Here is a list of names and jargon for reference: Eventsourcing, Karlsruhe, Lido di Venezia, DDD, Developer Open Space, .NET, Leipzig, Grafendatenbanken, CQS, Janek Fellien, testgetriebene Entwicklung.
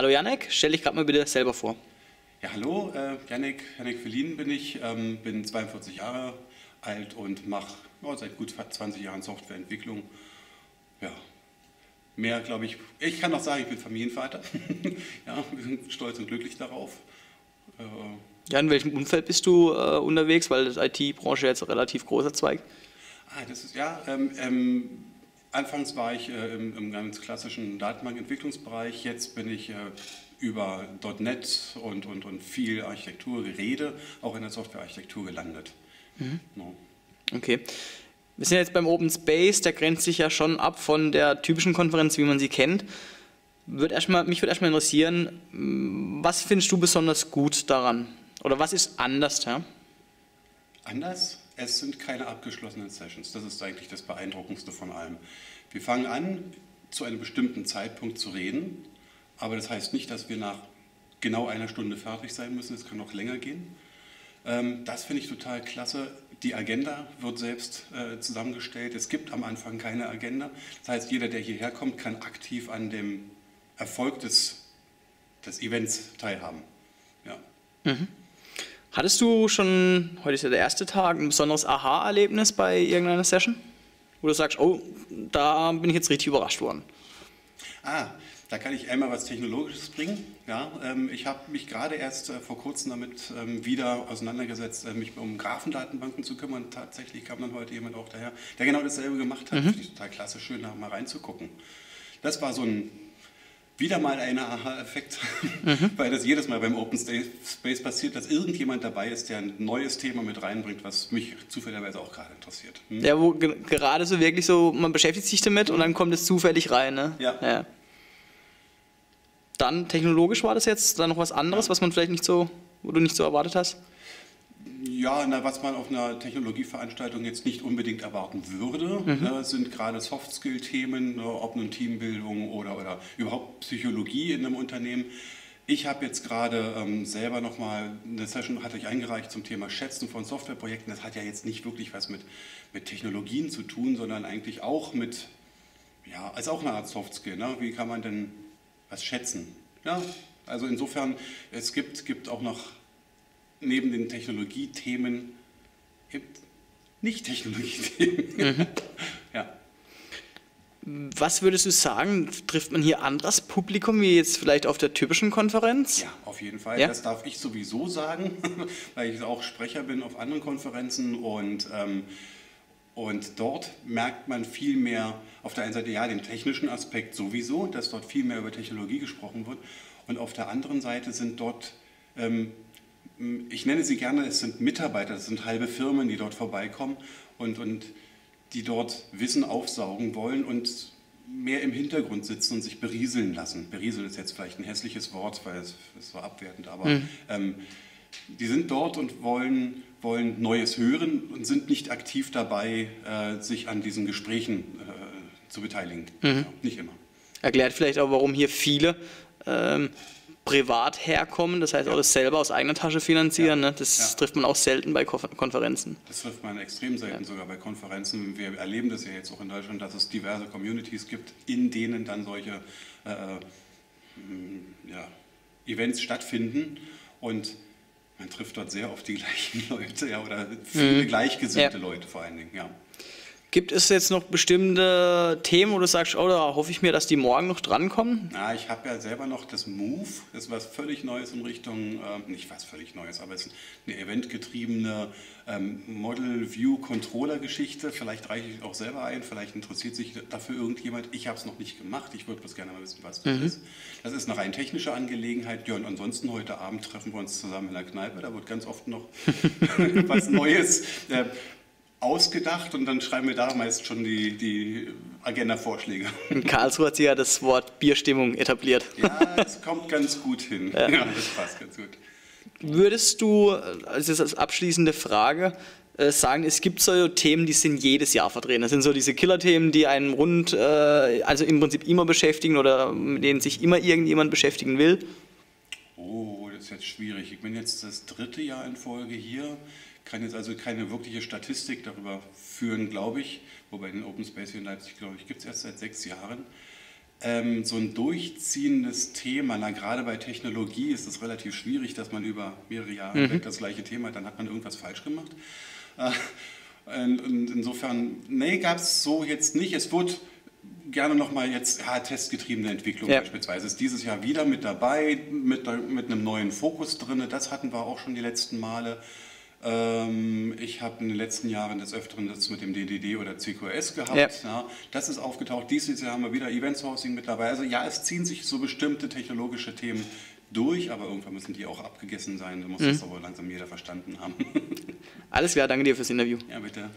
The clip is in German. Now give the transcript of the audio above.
Hallo Janek, stell dich gerade mal bitte selber vor. Ja, hallo, Janek Fellien bin ich, bin 42 Jahre alt und mache seit gut 20 Jahren Softwareentwicklung. Ja, mehr glaube ich, ich kann auch sagen, ich bin Familienvater. Ja, wir sind stolz und glücklich darauf. Ja, in welchem Umfeld bist du unterwegs? Weil das IT-Branche jetzt ein relativ großer Zweig. Das ist ja. Anfangs war ich im ganz klassischen Datenbankentwicklungsbereich. Jetzt bin ich über .NET und viel Architekturgerede auch in der Softwarearchitektur gelandet. Mhm. No. Okay. Wir sind jetzt beim Open Space, der grenzt sich ja schon ab von der typischen Konferenz, wie man sie kennt. Mich würde erstmal interessieren, was findest du besonders gut daran? Oder was ist anders? Ja? Anders? Es sind keine abgeschlossenen Sessions. Das ist eigentlich das Beeindruckendste von allem. Wir fangen an, zu einem bestimmten Zeitpunkt zu reden, aber das heißt nicht, dass wir nach genau einer Stunde fertig sein müssen. Es kann noch länger gehen. Das finde ich total klasse. Die Agenda wird selbst zusammengestellt. Es gibt am Anfang keine Agenda. Das heißt, jeder, der hierher kommt, kann aktiv an dem Erfolg des Events teilhaben. Ja. Mhm. Hattest du schon, heute ist ja der erste Tag, ein besonderes Aha-Erlebnis bei irgendeiner Session? Wo du sagst, oh, da bin ich jetzt richtig überrascht worden. Da kann ich einmal was Technologisches bringen. Ja, ich habe mich gerade erst vor kurzem damit wieder auseinandergesetzt, mich um Grafendatenbanken zu kümmern. Tatsächlich kam dann heute jemand auch daher, der genau dasselbe gemacht hat. Mhm. Finde ich total klasse, schön da mal reinzugucken. Das war so ein... Wieder mal ein Aha-Effekt, weil das jedes Mal beim Open Space passiert, dass irgendjemand dabei ist, der ein neues Thema mit reinbringt, was mich zufälligerweise auch gerade interessiert. Hm? Ja, wo gerade so wirklich so, man beschäftigt sich damit und dann kommt es zufällig rein. Ne? Ja. Ja. Dann technologisch war das jetzt dann noch was anderes, ja, was man vielleicht nicht so, wo du nicht so erwartet hast? Ja, was man auf einer Technologieveranstaltung jetzt nicht unbedingt erwarten würde, sind gerade Soft-Skill-Themen, ob nun Teambildung oder überhaupt Psychologie in einem Unternehmen. Ich habe jetzt gerade selber nochmal eine Session, hatte ich eingereicht zum Thema Schätzen von Softwareprojekten. Das hat ja jetzt nicht wirklich was mit Technologien zu tun, sondern eigentlich auch mit, ja, ist auch eine Art Soft-Skill. Ne? Wie kann man denn was schätzen? Ja, also insofern, es gibt auch noch... Neben den Technologiethemen gibt nicht Technologiethemen. Mhm. Ja. Was würdest du sagen, trifft man hier anderes Publikum wie jetzt vielleicht auf der typischen Konferenz? Ja, auf jeden Fall. Ja? Das darf ich sowieso sagen, weil ich auch Sprecher bin auf anderen Konferenzen und dort merkt man viel mehr auf der einen Seite ja den technischen Aspekt sowieso, dass dort viel mehr über Technologie gesprochen wird und auf der anderen Seite sind dort ich nenne sie gerne, es sind Mitarbeiter, es sind halbe Firmen, die dort vorbeikommen und die dort Wissen aufsaugen wollen und mehr im Hintergrund sitzen und sich berieseln lassen. Berieseln ist jetzt vielleicht ein hässliches Wort, weil es war abwertend, aber die sind dort und wollen Neues hören und sind nicht aktiv dabei, sich an diesen Gesprächen zu beteiligen. Mhm. Ja, nicht immer. Erklärt vielleicht auch, warum hier viele... privat herkommen, das heißt auch das selber aus eigener Tasche finanzieren, ja, ne? Das trifft man auch selten bei Konferenzen. Das trifft man extrem selten sogar bei Konferenzen. Wir erleben das ja jetzt auch in Deutschland, dass es diverse Communities gibt, in denen dann solche Events stattfinden und man trifft dort sehr oft die gleichen Leute, ja, oder viele gleichgesinnte Leute vor allen Dingen. Ja. Gibt es jetzt noch bestimmte Themen, wo du sagst, oh, da hoffe ich mir, dass die morgen noch drankommen? Na, ich habe ja selber noch das Move, das ist was völlig Neues in Richtung, nicht was völlig Neues, aber es ist eine eventgetriebene Model-View-Controller-Geschichte. Vielleicht reiche ich auch selber ein, vielleicht interessiert sich dafür irgendjemand. Ich habe es noch nicht gemacht, ich würde bloß gerne mal wissen, was das ist. Das ist eine rein technische Angelegenheit. Ja, und ansonsten heute Abend treffen wir uns zusammen in der Kneipe, da wird ganz oft noch was Neues ausgedacht und dann schreiben wir da meist schon die Agenda-Vorschläge. In Karlsruhe hat sie ja das Wort Bierstimmung etabliert. Ja, das kommt ganz gut hin. Ja, das passt ganz gut. Würdest du, das ist als abschließende Frage, sagen, es gibt so Themen, die sind jedes Jahr vertreten. Das sind so diese Killer-Themen, die einen also im Prinzip immer beschäftigen oder mit denen sich immer irgendjemand beschäftigen will? Oh, das ist jetzt schwierig. Ich bin jetzt das dritte Jahr in Folge hier. Ich kann jetzt also keine wirkliche Statistik darüber führen, glaube ich, wobei den Open Space hier in Leipzig, glaube ich, gibt es erst seit 6 Jahren. so ein durchziehendes Thema, na, gerade bei Technologie ist es relativ schwierig, dass man über mehrere Jahre hinweg das gleiche Thema hat, dann hat man irgendwas falsch gemacht. Insofern, nee, gab es so jetzt nicht. Es wird gerne nochmal jetzt, ja, testgetriebene Entwicklung beispielsweise, ist dieses Jahr wieder mit dabei, mit einem neuen Fokus drin, das hatten wir auch schon die letzten Male. Ich habe in den letzten Jahren des Öfteren das mit dem DDD oder CQS gehabt. Ja, das ist aufgetaucht. Dieses Jahr haben wir wieder Eventsourcing mit dabei. Also ja, es ziehen sich so bestimmte technologische Themen durch, aber irgendwann müssen die auch abgegessen sein. Da muss das aber langsam jeder verstanden haben. Alles klar, danke dir fürs Interview. Ja, bitte.